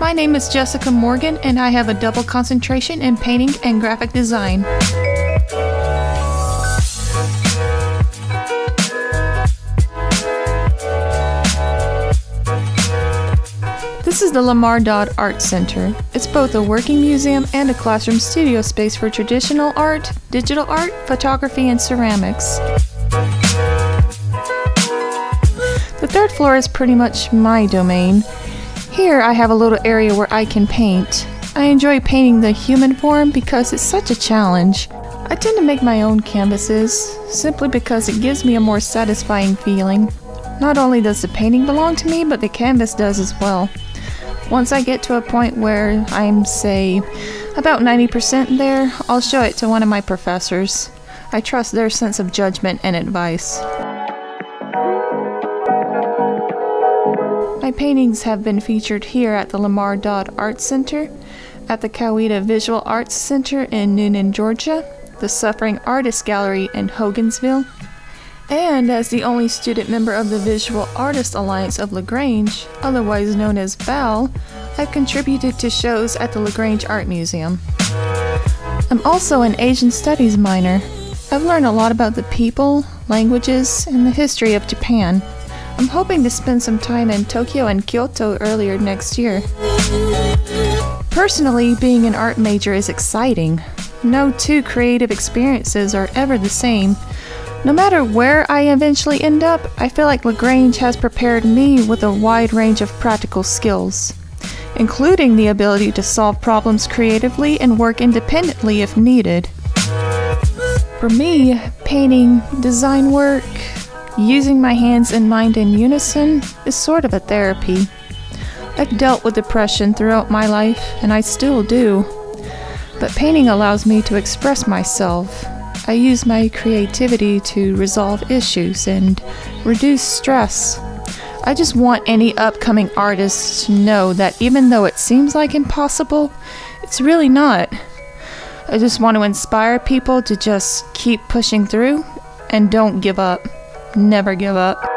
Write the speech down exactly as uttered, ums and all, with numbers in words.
My name is Jessica Morgan, and I have a double concentration in painting and graphic design. This is the Lamar Dodd Art Center. It's both a working museum and a classroom studio space for traditional art, digital art, photography, and ceramics. The third floor is pretty much my domain. Here I have a little area where I can paint. I enjoy painting the human form because it's such a challenge. I tend to make my own canvases simply because it gives me a more satisfying feeling. Not only does the painting belong to me, but the canvas does as well. Once I get to a point where I'm, say, about ninety percent there, I'll show it to one of my professors. I trust their sense of judgment and advice. My paintings have been featured here at the Lamar Dodd Art Center, at the Coweta Visual Arts Center in Noonan, Georgia, the Suffering Artist Gallery in Hogansville, and as the only student member of the Visual Artists Alliance of LaGrange, otherwise known as V A L, I've contributed to shows at the LaGrange Art Museum. I'm also an Asian studies minor. I've learned a lot about the people, languages, and the history of Japan. I'm hoping to spend some time in Tokyo and Kyoto earlier next year. Personally, being an art major is exciting. No two creative experiences are ever the same. No matter where I eventually end up, I feel like LaGrange has prepared me with a wide range of practical skills, including the ability to solve problems creatively and work independently if needed. For me, painting, design work, using my hands and mind in unison is sort of a therapy. I've dealt with depression throughout my life, and I still do. But painting allows me to express myself. I use my creativity to resolve issues and reduce stress. I just want any upcoming artist to know that even though it seems like impossible, it's really not. I just want to inspire people to just keep pushing through and don't give up. Never give up.